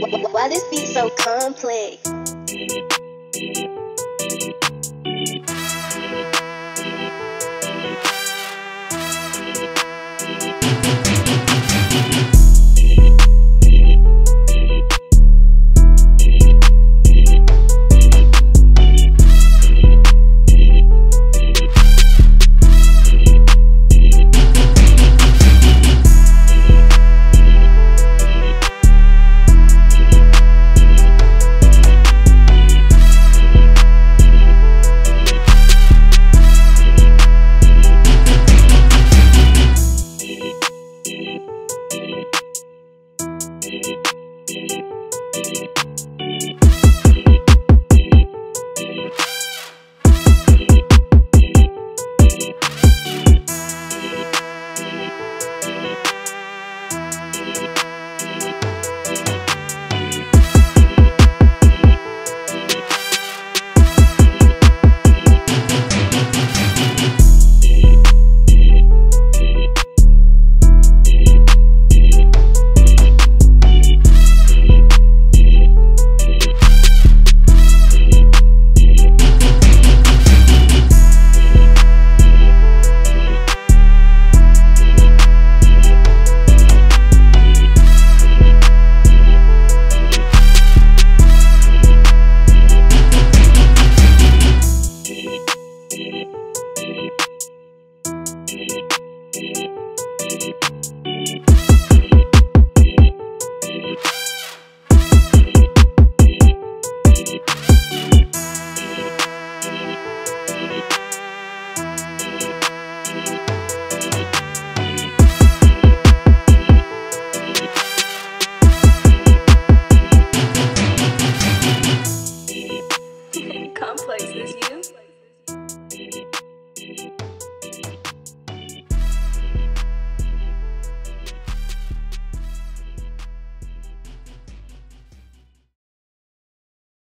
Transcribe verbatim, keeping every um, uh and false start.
Why this beat so complex?